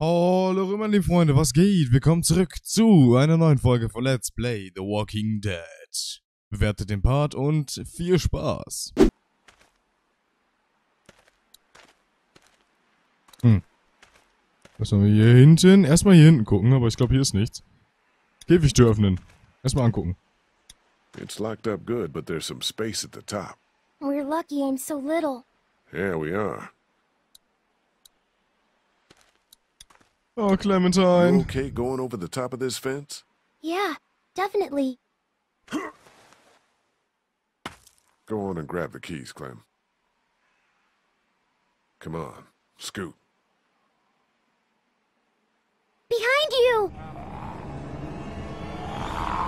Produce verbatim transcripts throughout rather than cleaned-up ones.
Hallo meine Freunde, was geht? Willkommen zurück zu einer neuen Folge von Let's Play The Walking Dead. Bewertet den Part und viel Spaß. Hm. Was haben wir hier hinten? Erstmal hier hinten gucken, aber ich glaube hier ist nichts. Käfigtür öffnen. Erstmal angucken. It's locked up good, but there's some space at the top. We're lucky I'm so little. Yeah, we are. Oh, Clementine. You okay going over the top of this fence? Yeah, definitely. Go on and grab the keys, Clem. Come on, scoot. Behind you!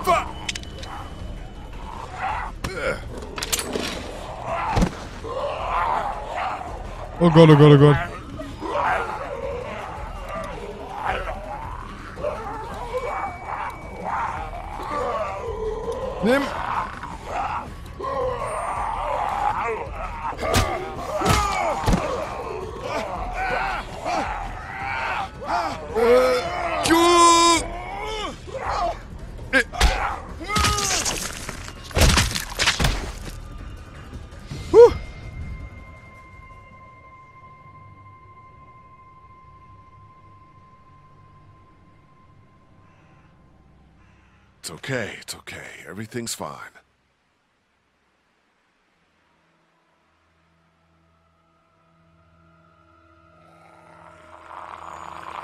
Fuck! Oh Gott, oh Gott, oh Gott. Nimm! It's okay, it's okay. Everything's fine.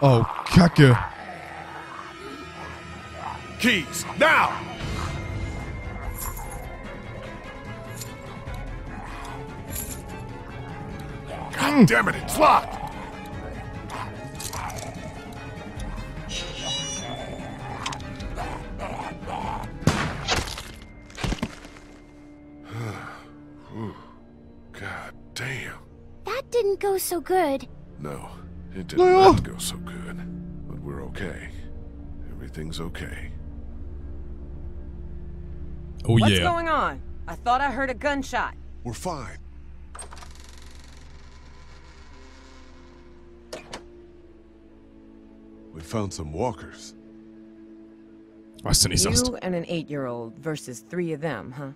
Oh, Kacke. Keys, now! God damn it, it's locked! Go so good. No, it didn't no. go so good. But we're okay. Everything's okay. Oh What's yeah. What's going on? I thought I heard a gunshot. We're fine. We found some walkers. You and an eight-year-old versus three of them, huh?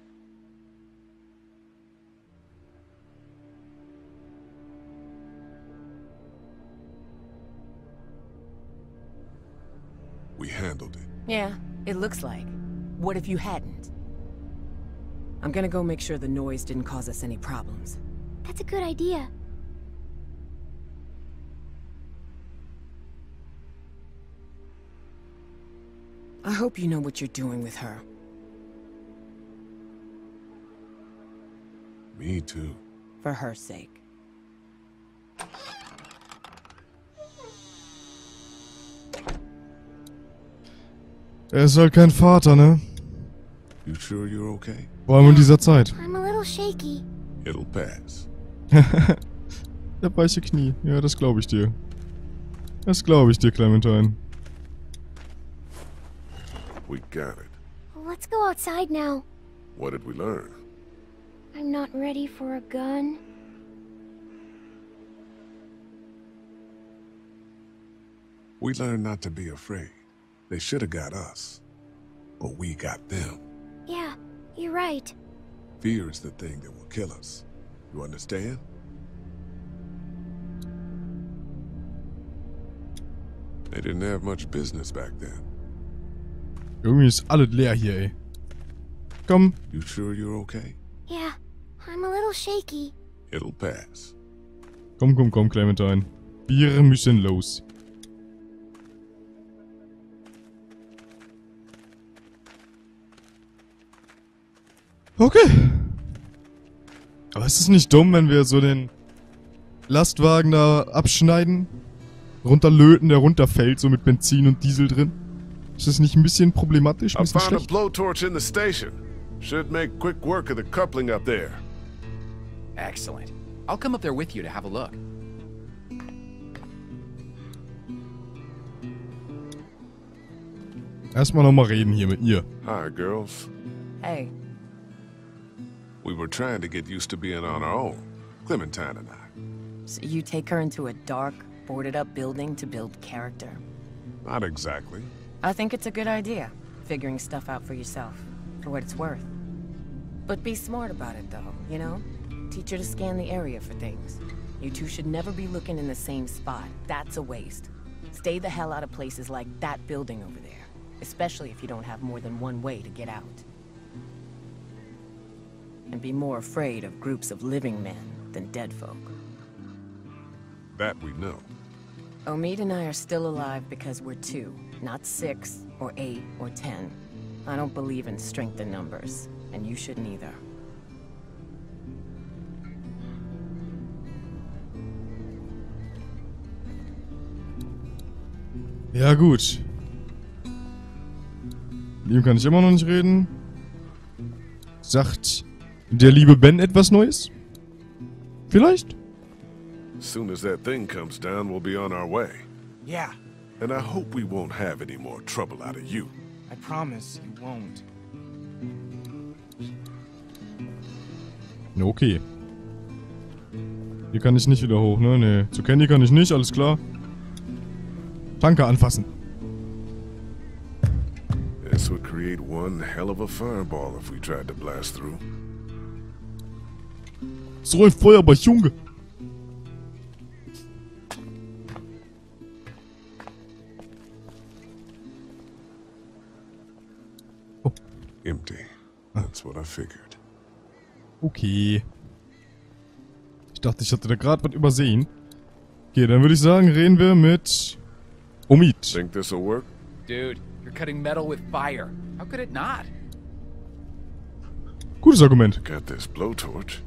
We handled it. Yeah, it looks like. What if you hadn't? I'm gonna go make sure the noise didn't cause us any problems. That's a good idea. I hope you know what you're doing with her. Me too. For her sake. Er ist halt kein Vater, ne? You sure you're okay? Vor allem in dieser Zeit. I'm a little shaky. It'll pass. Der weiche Knie. Ja, das glaube ich dir. Das glaube ich dir, Clementine. We got it. Well, let's go outside now. What did we learn? I'm not ready for a gun. We learned not to be afraid. They should have got us, but we got them. Yeah, you're right. Fear is the thing that will kill us. You understand? They didn't have much business back then. Irgendwie ist alles leer hier, ey. Komm. You sure you're okay? Yeah, I'm a little shaky. It'll pass. Komm, komm, komm, Clementine. Wir müssen los. Okay. Aber ist es nicht dumm, wenn wir so den Lastwagen da abschneiden? Runterlöten, der runterfällt, so mit Benzin und Diesel drin? Ist das nicht ein bisschen problematisch? Ein bisschen schlecht? Blowtorch in the station. Should make quick work of the coupling up there. Excellent. I'll come up there with you to have a look. Erstmal nochmal reden hier mit ihr. Hi, girls. Hey. We were trying to get used to being on our own, Clementine and I. So you take her into a dark, boarded up building to build character. Not exactly. I think it's a good idea, figuring stuff out for yourself, for what it's worth. But be smart about it though, you know? Teach her to scan the area for things. You two should never be looking in the same spot. That's a waste. Stay the hell out of places like that building over there, especially if you don't have more than one way to get out. And be more afraid of groups of living men than dead folk. That we know. Omid and I are still alive because we're two, not six, or eight, or ten. I don't believe in strength in numbers, and you shouldn't either. Ja gut. Mit ihm kann ich immer noch nicht reden. Sagt der liebe Ben etwas Neues? Vielleicht? As soon as that thing comes down, we'll be on our way. Yeah. And I hope we won't have any more trouble out of you. I promise you won't. Okay. Hier kann ich nicht wieder hoch, ne? Ne. Zu Kenny kann ich nicht, alles klar. Tanker anfassen. This would create one hell of a fireball if we tried to blast through. So ein Feuerball, Junge. Oh. Empty. That's what I figured. Okay. Ich dachte, ich hatte da gerade was übersehen. Okay, dann würde ich sagen, reden wir mit Omid. Think this will work? Dude, you're cutting metal with fire. How could it not? Gutes Argument. Got this blowtorch.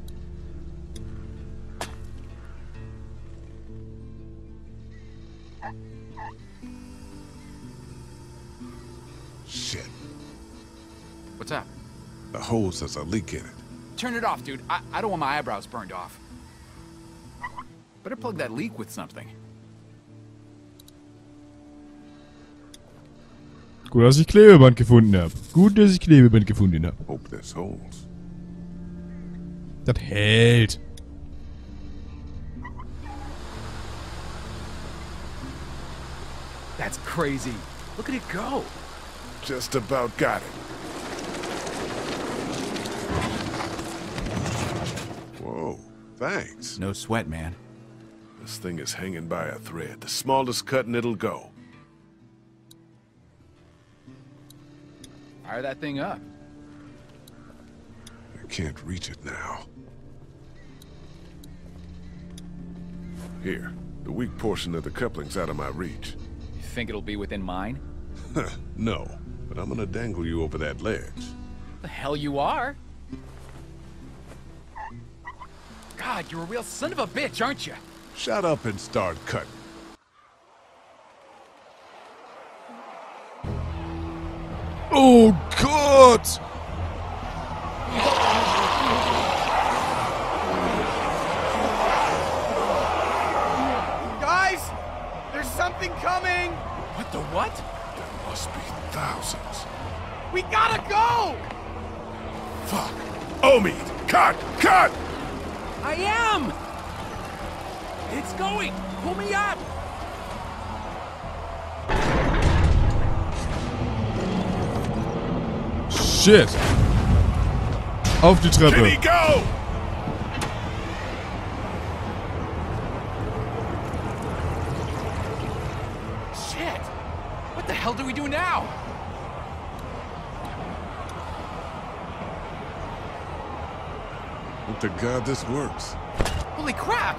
Shit. What's up? The hose has a leak in it. Turn it off, dude. I, I don't want my eyebrows burned off. Better plug that leak with something. Gut, dass ich Klebeband gefunden habe. Gut, dass ich Klebeband gefunden habe. Das hält. That's crazy. Look at it go. Just about got it. Whoa, thanks. No sweat, man. This thing is hanging by a thread. The smallest cut and it'll go. Fire that thing up. I can't reach it now. Here, the weak portion of the coupling's out of my reach. You think it'll be within mine? No, but I'm gonna dangle you over that ledge. The hell you are? God, you're a real son of a bitch, aren't you? Shut up and start cutting. Oh Gott! Guys, there's something coming. What the what? There must be thousands. We gotta go. Fuck. Omid, cut, cut. I am. It's going. Pull me up. Shit. Auf die Treppe. Kenny, go! Shit. What the hell do we do now? Hope to God this works. Holy crap.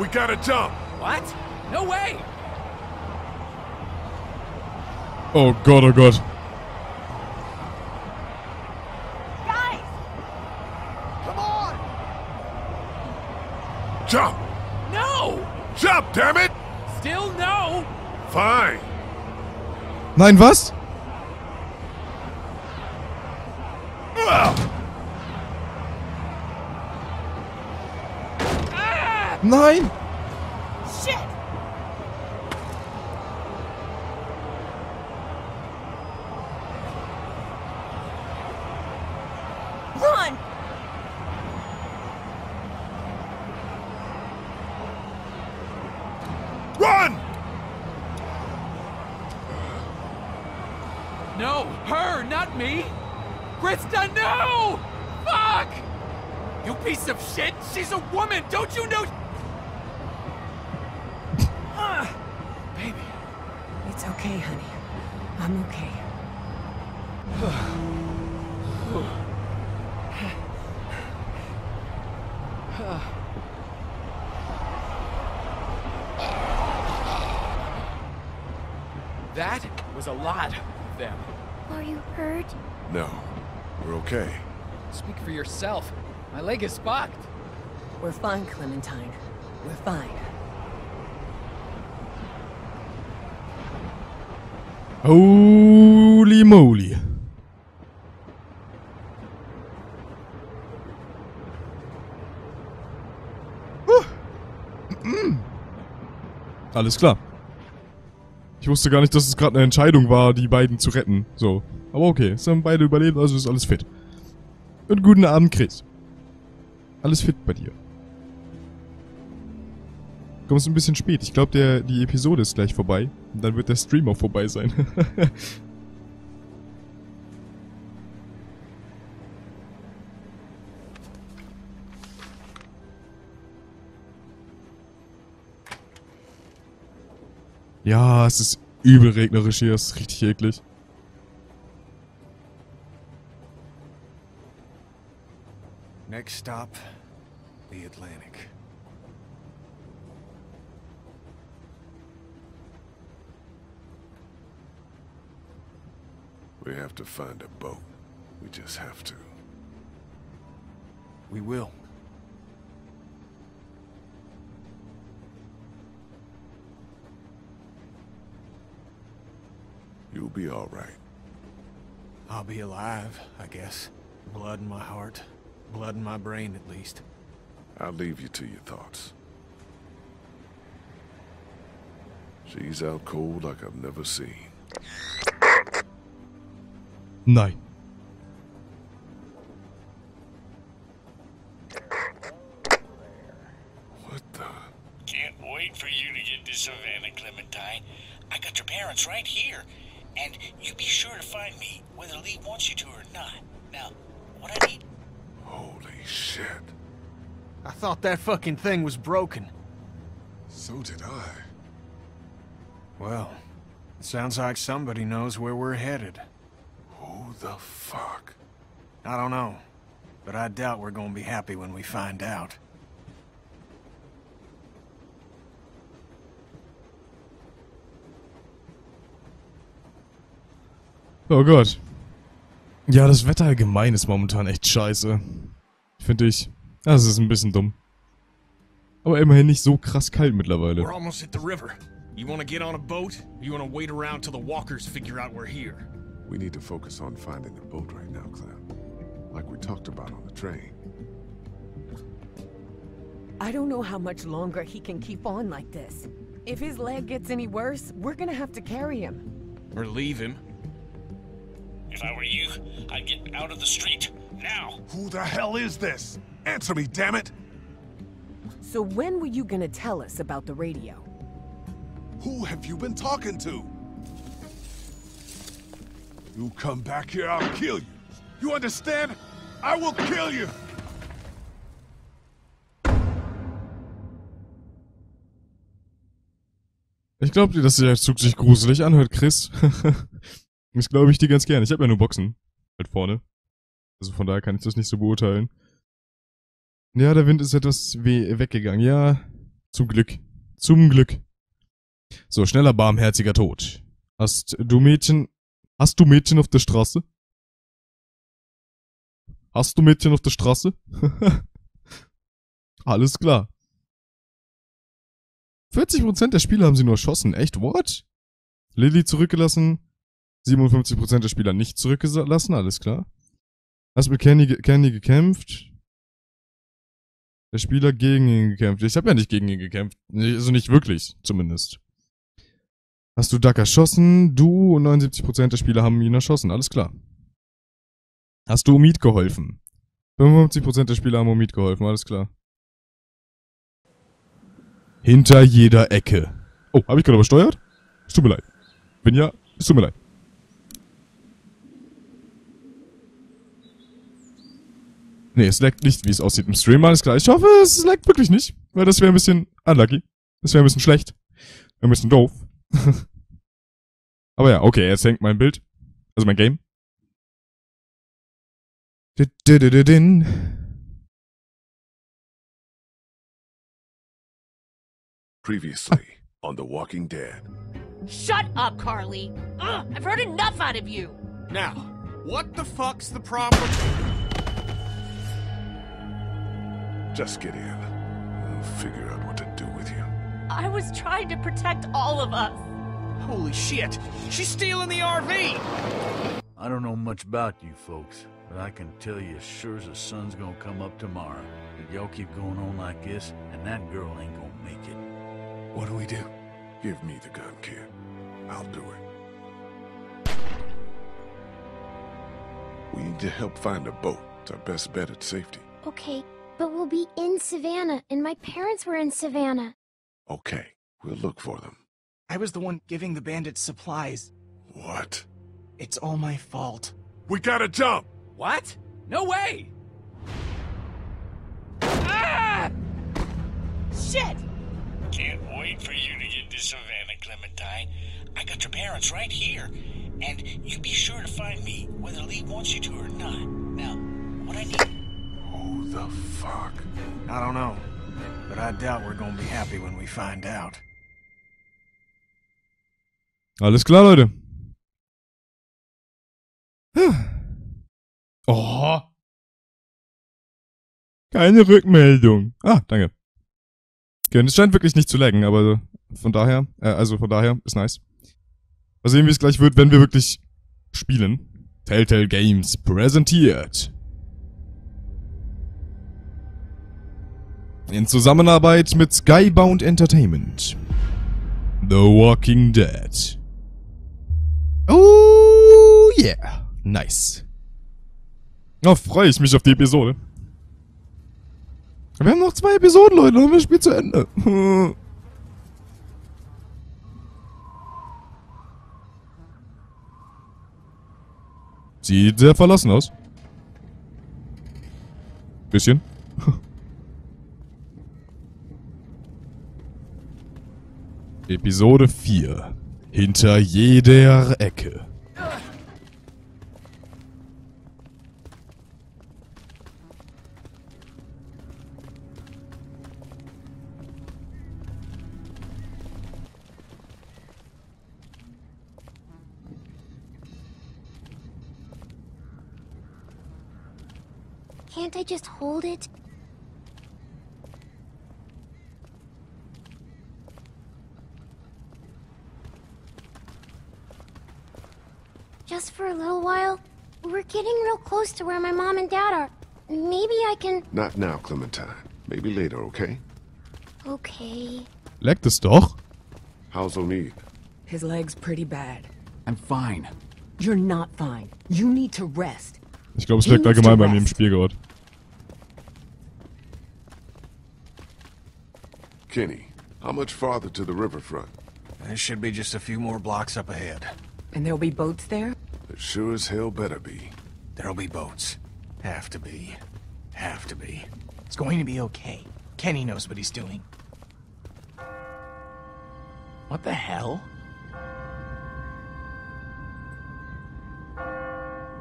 We gotta jump. What? No way! Oh Gott, oh Gott. Guys! Come on! Jump! No! Jump, damn it! Still no! Fine! Nein, was? Ah! Nein! Run! No, her, not me! Krista, no! Fuck! You piece of shit! She's a woman! Don't you know? uh, baby. It's okay, honey. I'm okay. That was a lot of them. Are you hurt? No. We're okay. Speak for yourself. My leg is fucked. We're fine, Clementine. We're fine. Holy moly. Huh. Alles klar. Ich wusste gar nicht, dass es gerade eine Entscheidung war, die beiden zu retten. So. Aber okay, es haben beide überlebt, also ist alles fit. Und guten Abend, Chris. Alles fit bei dir. Du kommst ein bisschen spät. Ich glaube, die Episode ist gleich vorbei. Und dann wird der Stream auch vorbei sein. Ja, es ist übel regnerisch hier, es ist richtig eklig. Next stop, the Atlantic. We have to find a boat. We just have to. We will. You'll be all right. I'll be alive, I guess. Blood in my heart. Blood in my brain, at least. I'll leave you to your thoughts. She's out cold like I've never seen. Nein. What the? Can't wait for you to get to Savannah, Clementine. I got your parents right here. And you be sure to find me, whether Lee wants you to or not. Now, what I need... Holy shit. I thought that fucking thing was broken. So did I. Well, it sounds like somebody knows where we're headed. Who the fuck? I don't know. But I doubt we're gonna be happy when we find out. Oh Gott. Ja, das Wetter allgemein ist momentan echt scheiße. Finde ich. Das ist ein bisschen dumm. Aber immerhin nicht so krass kalt mittlerweile. We're almost at the river. You want to get on a boat? You want to wait around till the walkers figure out we're here? We need to focus on finding a boat right now, Clem. Like we talked about on the train. I don't know how much longer he can keep on like this. If his leg gets any worse, we're gonna have to carry him. Or leave him. If I were you, I'd get out of the street, now! Who the hell is this? Answer me, damn it! So when were you gonna tell us about the radio? Who have you been talking to? You come back here, I'll kill you! You understand? I will kill you! Ich glaube dir, dass der Zug sich gruselig anhört, Chris. Das glaube ich dir ganz gerne. Ich habe ja nur Boxen. Halt vorne. Also von daher kann ich das nicht so beurteilen. Ja, der Wind ist etwas we weggegangen. Ja, zum Glück. Zum Glück. So, schneller, barmherziger Tod. Hast du Mädchen... Hast du Mädchen auf der Straße? Hast du Mädchen auf der Straße? Alles klar. vierzig Prozent der Spieler haben sie nur erschossen. Echt? What? Lilly zurückgelassen... siebenundfünfzig Prozent der Spieler nicht zurückgelassen, alles klar. Hast mit Kenny, ge Kenny gekämpft? Der Spieler gegen ihn gekämpft. Ich habe ja nicht gegen ihn gekämpft. Also nicht wirklich, zumindest. Hast du Duck erschossen? Du und neunundsiebzig Prozent der Spieler haben ihn erschossen, alles klar. Hast du Omid geholfen? fünfundfünfzig Prozent der Spieler haben Omid geholfen, alles klar. Hinter jeder Ecke. Oh, habe ich gerade übersteuert? Es tut mir leid. Wenn ja, es tut mir leid. Ne, es laggt nicht, wie es aussieht im Stream, alles klar. Ich hoffe, es laggt wirklich nicht, weil das wäre ein bisschen unlucky. Das wäre ein bisschen schlecht. Ein bisschen doof. Aber ja, okay, jetzt hängt mein Bild. Also mein Game. Previously on The Walking Dead. Shut up, Carly! Ugh, I've heard enough out of you! Now, what the fuck's the problem? Just get in. We'll figure out what to do with you. I was trying to protect all of us. Holy shit! She's stealing the R V! I don't know much about you folks, but I can tell you as sure as the sun's gonna come up tomorrow, if y'all keep going on like this, and that girl ain't gonna make it. What do we do? Give me the gun, kid. I'll do it. We need to help find a boat. It's our best bet at safety. Okay. But we'll be in Savannah, and my parents were in Savannah. Okay, we'll look for them. I was the one giving the bandits supplies. What? It's all my fault. We gotta jump! What? No way! Ah! Shit! Can't wait for you to get to Savannah, Clementine. I got your parents right here. And you be sure to find me, whether Lee wants you to or not. Now, what I need... Who the fuck? I don't know, but I doubt we're gonna be happy when we find out. Alles klar, Leute. Oh. Keine Rückmeldung. Ah, danke. Okay, es scheint wirklich nicht zu laggen, aber von daher, äh, also von daher ist nice. Mal sehen, wie es gleich wird, wenn wir wirklich spielen. Telltale Games präsentiert. In Zusammenarbeit mit Skybound Entertainment. The Walking Dead. Oh yeah. Nice. Oh, freue ich mich auf die Episode. Wir haben noch zwei Episoden, Leute, dann haben wir das Spiel zu Ende. Sieht sehr verlassen aus. Bisschen. Episode vier. Hinter jeder Ecke. Can't I just hold it? Just for a little while. We're getting real close to where my mom and dad are. Maybe I can... Not now, Clementine. Maybe later, okay? Okay. Leg das doch. How's Omid? His leg's pretty bad. I'm fine. You're not fine. You need to rest. Ich glaube, es leckt allgemein bei mir im Spielgott. Kenny, how much farther to the riverfront? There should be just a few more blocks up ahead. And there'll be boats there? There sure as hell better be. There'll be boats. Have to be. Have to be. It's going to be okay. Kenny knows what he's doing. What the hell?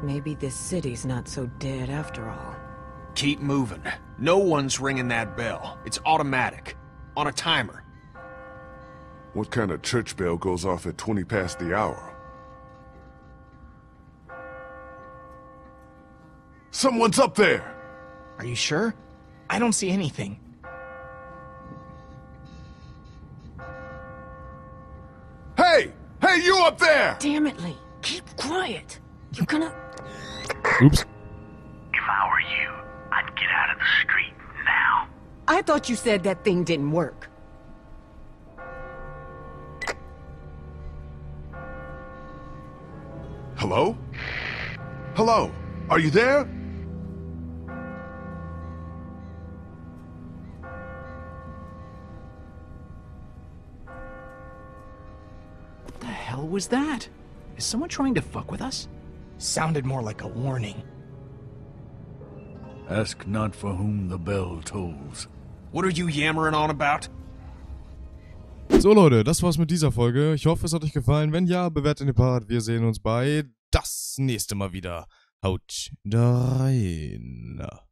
Maybe this city's not so dead after all. Keep moving. No one's ringing that bell. It's automatic. On a timer. What kind of church bell goes off at twenty past the hour? Someone's up there! Are you sure? I don't see anything. Hey! Hey, you up there! Damn it, Lee. Keep quiet. You're gonna... Oops. If I were you, I'd get out of the street now. I thought you said that thing didn't work. Hello? Hello? Are you there? hell was that? Is someone trying to fuck with us? Sounded more like a warning. Ask not for whom the bell tolls. What are you yammering on about? So Leute, das war's mit dieser Folge. Ich hoffe, es hat euch gefallen. Wenn ja, bewertet den Part. Wir sehen uns bei das nächste Mal wieder. Haut rein.